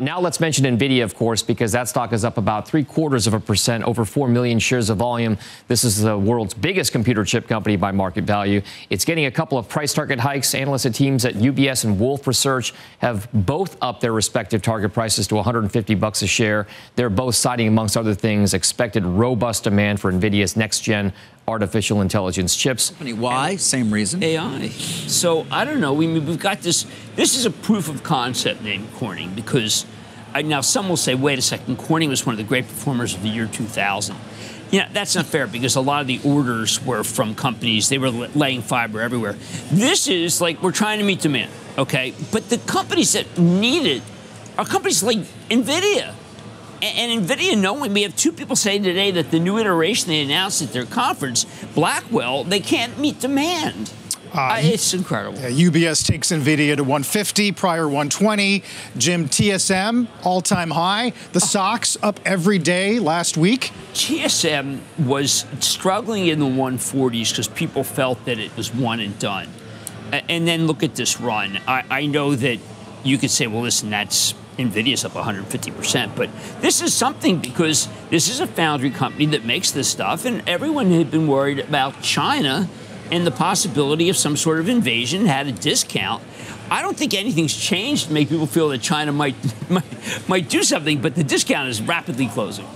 Now let's mention NVIDIA, of course, because that stock is up about 0.75%, over 4 million shares of volume. This is the world's biggest computer chip company by market value. It's getting a couple of price target hikes. Analysts and teams at UBS and Wolf Research have both upped their respective target prices to $150 a share. They're both citing, amongst other things, expected robust demand for NVIDIA's next-gen artificial intelligence chips. Why? Same reason. AI. So I don't know. We've got this. This is a proof of concept named Corning, because now some will say, wait a second, Corning was one of the great performers of the year 2000. Yeah, that's not fair, because a lot of the orders were from companies. They were laying fiber everywhere. This is like we're trying to meet demand, okay? But the companies that need it are companies like NVIDIA. And NVIDIA, knowing we have two people saying today that the new iteration they announced at their conference, Blackwell, they can't meet demand. It's incredible. UBS takes NVIDIA to 150, prior 120. Jim, TSM, all-time high. The stocks up every day last week. TSM was struggling in the 140s because people felt that it was one and done. And then look at this run. I know that you could say, well, listen, that's NVIDIA's up 150%, but this is something, because this is a foundry company that makes this stuff, and everyone had been worried about China and the possibility of some sort of invasion, had a discount. I don't think anything's changed to make people feel that China might do something, but the discount is rapidly closing.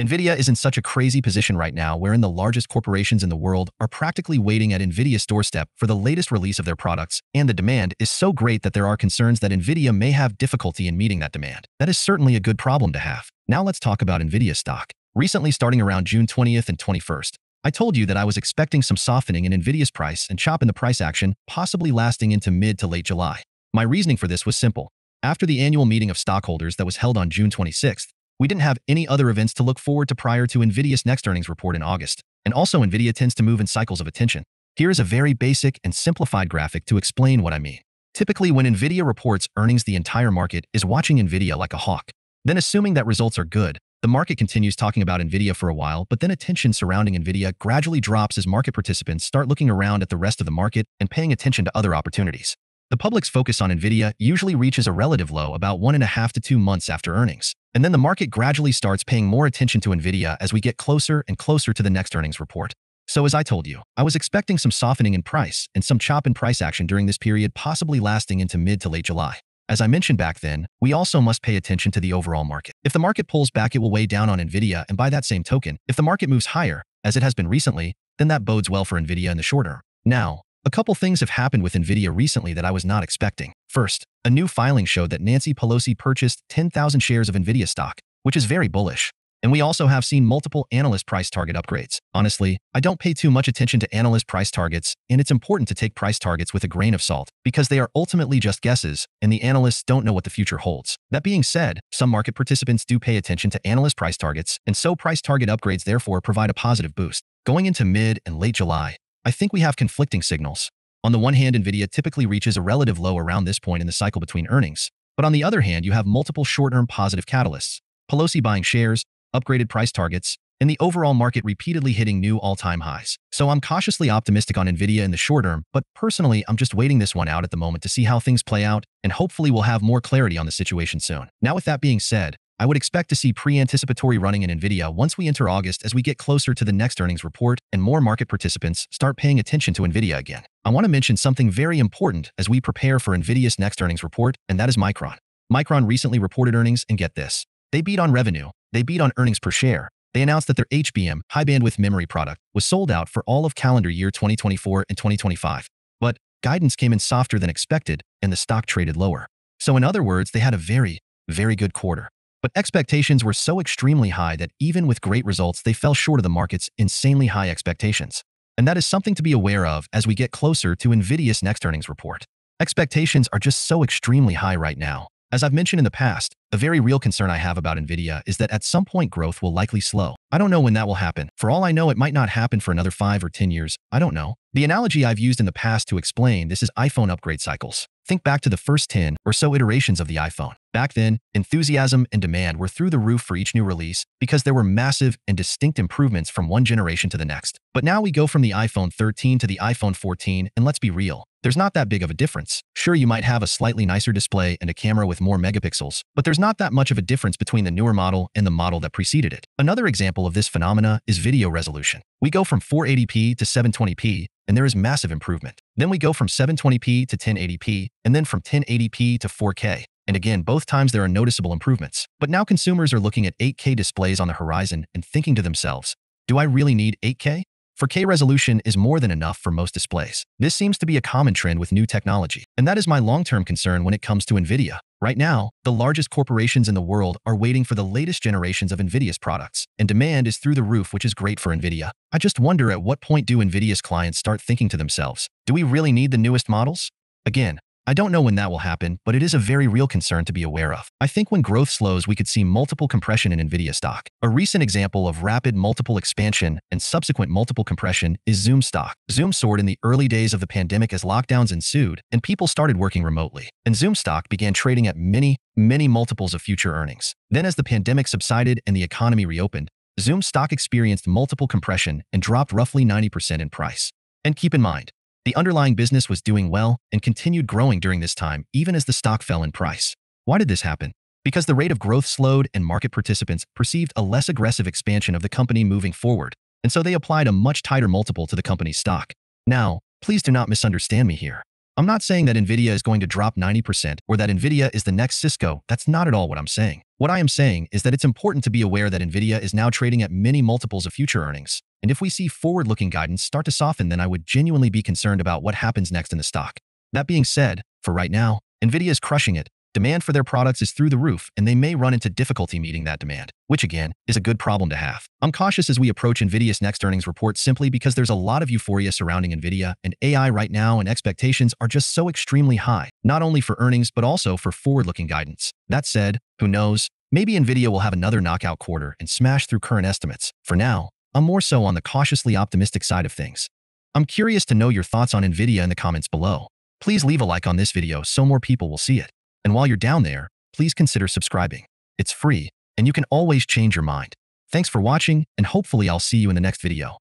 NVIDIA is in such a crazy position right now, wherein the largest corporations in the world are practically waiting at NVIDIA's doorstep for the latest release of their products, and the demand is so great that there are concerns that NVIDIA may have difficulty in meeting that demand. That is certainly a good problem to have. Now let's talk about NVIDIA stock. Recently, starting around June 20th and 21st, I told you that I was expecting some softening in NVIDIA's price and chop in the price action, possibly lasting into mid to late July. My reasoning for this was simple. After the annual meeting of stockholders that was held on June 26th, we didn't have any other events to look forward to prior to NVIDIA's next earnings report in August. And also, NVIDIA tends to move in cycles of attention. Here is a very basic and simplified graphic to explain what I mean. Typically, when NVIDIA reports earnings, the entire market is watching NVIDIA like a hawk. Then, assuming that results are good, the market continues talking about NVIDIA for a while, but then attention surrounding NVIDIA gradually drops as market participants start looking around at the rest of the market and paying attention to other opportunities. The public's focus on NVIDIA usually reaches a relative low about 1.5 to 2 months after earnings, and then the market gradually starts paying more attention to NVIDIA as we get closer and closer to the next earnings report. So as I told you, I was expecting some softening in price and some chop in price action during this period, possibly lasting into mid to late July. As I mentioned back then, we also must pay attention to the overall market. If the market pulls back, it will weigh down on NVIDIA, and by that same token, if the market moves higher, as it has been recently, then that bodes well for NVIDIA in the short term. Now, a couple things have happened with NVIDIA recently that I was not expecting. First, a new filing showed that Nancy Pelosi purchased 10,000 shares of NVIDIA stock, which is very bullish. And we also have seen multiple analyst price target upgrades. Honestly, I don't pay too much attention to analyst price targets, and it's important to take price targets with a grain of salt, because they are ultimately just guesses, and the analysts don't know what the future holds. That being said, some market participants do pay attention to analyst price targets, and so price target upgrades therefore provide a positive boost. Going into mid and late July, I think we have conflicting signals. On the one hand, NVIDIA typically reaches a relative low around this point in the cycle between earnings. But on the other hand, you have multiple short-term positive catalysts. Pelosi buying shares, upgraded price targets, and the overall market repeatedly hitting new all-time highs. So I'm cautiously optimistic on NVIDIA in the short term, but personally, I'm just waiting this one out at the moment to see how things play out, and hopefully we'll have more clarity on the situation soon. Now, with that being said, I would expect to see pre-anticipatory running in NVIDIA once we enter August, as we get closer to the next earnings report and more market participants start paying attention to NVIDIA again. I want to mention something very important as we prepare for NVIDIA's next earnings report, and that is Micron. Micron recently reported earnings, and get this. They beat on revenue. They beat on earnings per share. They announced that their HBM, high-bandwidth memory product, was sold out for all of calendar year 2024 and 2025. But guidance came in softer than expected, and the stock traded lower. So in other words, they had a very, very good quarter. But expectations were so extremely high that even with great results, they fell short of the market's insanely high expectations. And that is something to be aware of as we get closer to NVIDIA's next earnings report. Expectations are just so extremely high right now. As I've mentioned in the past, a very real concern I have about NVIDIA is that at some point growth will likely slow. I don't know when that will happen. For all I know, it might not happen for another 5 or 10 years. I don't know. The analogy I've used in the past to explain this is iPhone upgrade cycles. Think back to the first 10 or so iterations of the iPhone. Back then, enthusiasm and demand were through the roof for each new release because there were massive and distinct improvements from one generation to the next. But now we go from the iPhone 13 to the iPhone 14, and let's be real. There's not that big of a difference. Sure, you might have a slightly nicer display and a camera with more megapixels, but there's not that much of a difference between the newer model and the model that preceded it. Another example of this phenomena is video resolution. We go from 480p to 720p, and there is massive improvement. Then we go from 720p to 1080p, and then from 1080p to 4K. And again, both times there are noticeable improvements. But now consumers are looking at 8K displays on the horizon and thinking to themselves, do I really need 8K? 4K resolution is more than enough for most displays. This seems to be a common trend with new technology, and that is my long-term concern when it comes to NVIDIA. Right now, the largest corporations in the world are waiting for the latest generations of NVIDIA's products, and demand is through the roof, which is great for NVIDIA. I just wonder at what point do NVIDIA's clients start thinking to themselves, do we really need the newest models? Again, I don't know when that will happen, but it is a very real concern to be aware of. I think when growth slows, we could see multiple compression in NVIDIA stock. A recent example of rapid multiple expansion and subsequent multiple compression is Zoom stock. Zoom soared in the early days of the pandemic as lockdowns ensued and people started working remotely. And Zoom stock began trading at many multiples of future earnings. Then as the pandemic subsided and the economy reopened, Zoom stock experienced multiple compression and dropped roughly 90% in price. And keep in mind, the underlying business was doing well and continued growing during this time, even as the stock fell in price. Why did this happen? Because the rate of growth slowed and market participants perceived a less aggressive expansion of the company moving forward, and so they applied a much tighter multiple to the company's stock. Now, please do not misunderstand me here. I'm not saying that NVIDIA is going to drop 90% or that NVIDIA is the next Cisco. That's not at all what I'm saying. What I am saying is that it's important to be aware that NVIDIA is now trading at many multiples of future earnings. And if we see forward-looking guidance start to soften, then I would genuinely be concerned about what happens next in the stock. That being said, for right now, NVIDIA is crushing it. Demand for their products is through the roof, and they may run into difficulty meeting that demand, which again, is a good problem to have. I'm cautious as we approach NVIDIA's next earnings report simply because there's a lot of euphoria surrounding NVIDIA and AI right now, and expectations are just so extremely high, not only for earnings, but also for forward-looking guidance. That said, who knows? Maybe NVIDIA will have another knockout quarter and smash through current estimates. For now, I'm more so on the cautiously optimistic side of things. I'm curious to know your thoughts on NVIDIA in the comments below. Please leave a like on this video so more people will see it. And while you're down there, please consider subscribing. It's free, and you can always change your mind. Thanks for watching, and hopefully I'll see you in the next video.